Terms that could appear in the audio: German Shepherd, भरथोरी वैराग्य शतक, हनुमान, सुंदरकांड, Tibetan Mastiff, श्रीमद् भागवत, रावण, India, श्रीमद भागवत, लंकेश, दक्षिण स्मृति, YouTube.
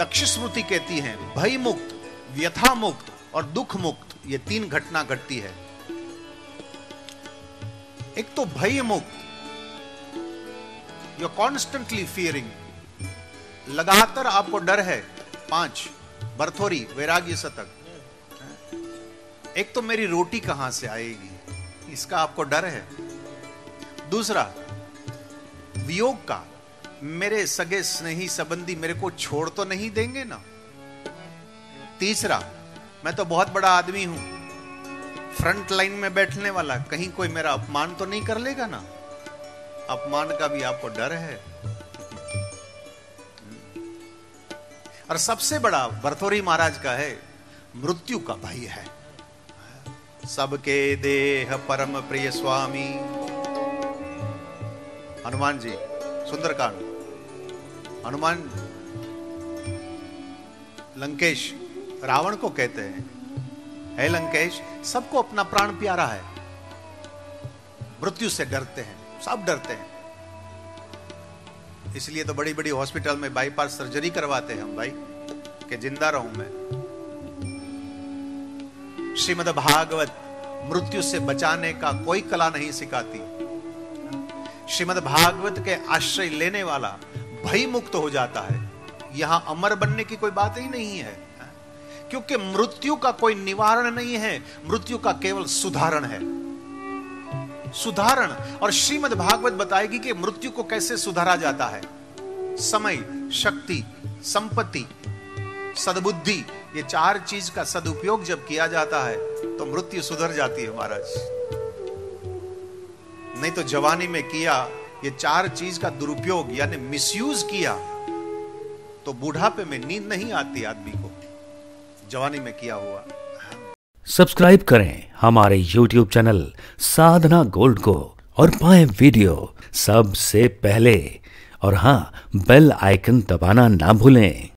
दक्षिण स्मृति कहती है भय मुक्त, व्यथा मुक्त और दुख मुक्त, ये तीन घटना घटती है। एक तो भय मुक्त, यू आर कॉन्स्टेंटली फियरिंग, लगातार आपको डर है। पांच, भरथोरी वैराग्य शतक। एक तो मेरी रोटी कहां से आएगी, इसका आपको डर है। दूसरा, वियोग का, मेरे सगे स्नेही संबंधी मेरे को छोड़ तो नहीं देंगे ना। तीसरा, मैं तो बहुत बड़ा आदमी हूं, फ्रंट लाइन में बैठने वाला, कहीं कोई मेरा अपमान तो नहीं कर लेगा ना, अपमान का भी आपको डर है। और सबसे बड़ा भरथोरी महाराज का है, मृत्यु का भय है। सबके देह परम प्रिय स्वामी, हनुमान जी, सुंदरकांड। हनुमान लंकेश रावण को कहते हैं, हे लंकेश, सबको अपना प्राण प्यारा है, मृत्यु से डरते हैं, सब डरते हैं, इसलिए तो बड़ी बड़ी हॉस्पिटल में बाईपास सर्जरी करवाते हैं हम भाई, कि जिंदा रहूं मैं। श्रीमद भागवत मृत्यु से बचाने का कोई कला नहीं सिखाती। श्रीमद् भागवत के आश्रय लेने वाला भय मुक्त हो जाता है। यहां अमर बनने की कोई बात ही नहीं है, क्योंकि मृत्यु का कोई निवारण नहीं है, मृत्यु का केवल सुधारण है, सुधारण। और श्रीमद् भागवत बताएगी कि मृत्यु को कैसे सुधारा जाता है। समय, शक्ति, संपत्ति, सद्बुद्धि, ये चार चीज का सदुपयोग जब किया जाता है तो मृत्यु सुधर जाती है महाराज। नहीं तो जवानी में किया ये चार चीज का दुरुपयोग यानी मिसयूज किया तो बुढ़ापे में नींद नहीं आती आदमी को, जवानी में किया हुआ। सब्सक्राइब करें हमारे YouTube चैनल साधना गोल्ड को और पाएं वीडियो सबसे पहले। और हां, बेल आइकन दबाना ना भूलें।